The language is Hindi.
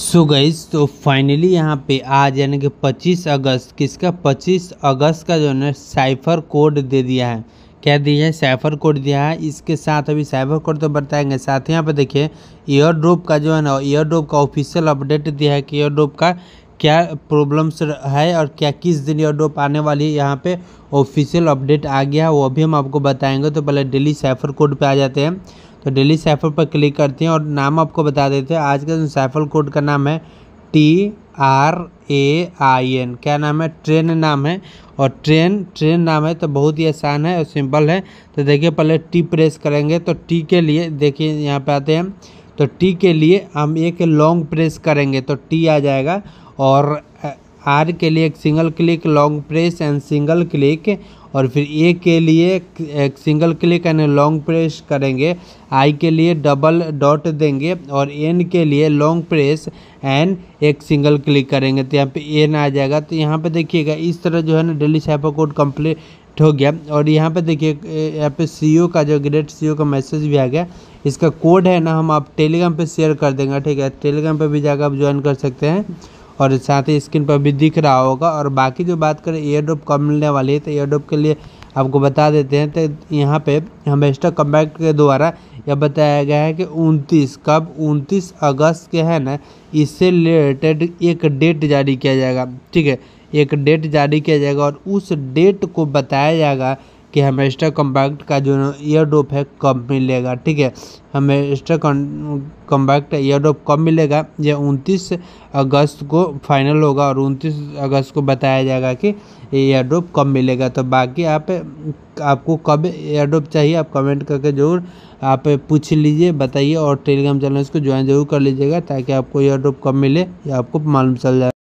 सो गाइस तो फाइनली यहाँ पे आज यानी कि 25 अगस्त किसका 25 अगस्त का जो है साइफर कोड दे दिया है। क्या दिया है? साइफर कोड दिया है। इसके साथ अभी साइफर कोड तो बताएंगे, साथ ही यहाँ पे देखिए एयर ड्रॉप का जो है ना एयर ड्रॉप का ऑफिशियल अपडेट दिया है कि एयर ड्रॉप का क्या प्रॉब्लम्स है और क्या किस दिन एयर ड्रॉप आने वाली है। यहाँ पे ऑफिशियल अपडेट आ गया है, वो भी हम आपको बताएंगे। तो पहले डेली साइफर कोड पे आ जाते हैं। तो डेली साइफर पर क्लिक करते हैं और नाम आपको बता देते हैं। आज का जो साइफर कोड का नाम है TRAIN। क्या नाम है? ट्रेन नाम है। और ट्रेन नाम है तो बहुत ही आसान है और सिंपल है। तो देखिए पहले टी प्रेस करेंगे तो टी के लिए देखिए यहाँ पे आते हैं। तो टी के लिए हम एक लॉन्ग प्रेस करेंगे तो टी आ जाएगा। और आर के लिए एक single click long press and single click. और फिर ए के लिए एक single click and long press करेंगे। आई के लिए डबल डॉट देंगे और एन के लिए लॉन्ग प्रेस एंड एक सिंगल क्लिक करेंगे तो यहाँ पे एन आ जाएगा। तो यहाँ पे देखिएगा इस तरह जो है ना डेली साइफर कोड कंप्लीट हो गया। और यहाँ पे देखिए यहाँ पे सीईओ का जो ग्रेट सीईओ का मैसेज भी आ गया। इसका कोड है ना हम आप टेलीग्राम पर शेयर कर देंगे, ठीक है? टेलीग्राम पर भी जाकर आप ज्वाइन कर सकते हैं और साथ ही स्क्रीन पर भी दिख रहा होगा। और बाकी जो बात करें एयर ड्रॉप कब मिलने वाली है तो एयर ड्रॉप के लिए आपको बता देते हैं। तो यहाँ पे हमस्टर कॉम्बैट के द्वारा यह बताया गया है कि 29 अगस्त के है ना इससे रिलेटेड एक डेट जारी किया जाएगा, ठीक है? एक डेट जारी किया जाएगा और उस डेट को बताया जाएगा कि हमस्टर कॉम्बैट का जो एयर ड्रॉप है कब मिलेगा, ठीक है? हमस्टर कॉम्बैट एयर ड्रॉप कब मिलेगा यह 29 अगस्त को फाइनल होगा और 29 अगस्त को बताया जाएगा कि एयर ड्रॉप कब मिलेगा। तो बाकी आपको कब एयर ड्रॉप चाहिए आप कमेंट करके जरूर आप पूछ लीजिए, बताइए। और टेलीग्राम चैनल को ज्वाइन जरूर कर लीजिएगा ताकि आपको एयर ड्रॉप कब मिले या आपको मालूम चल जाए।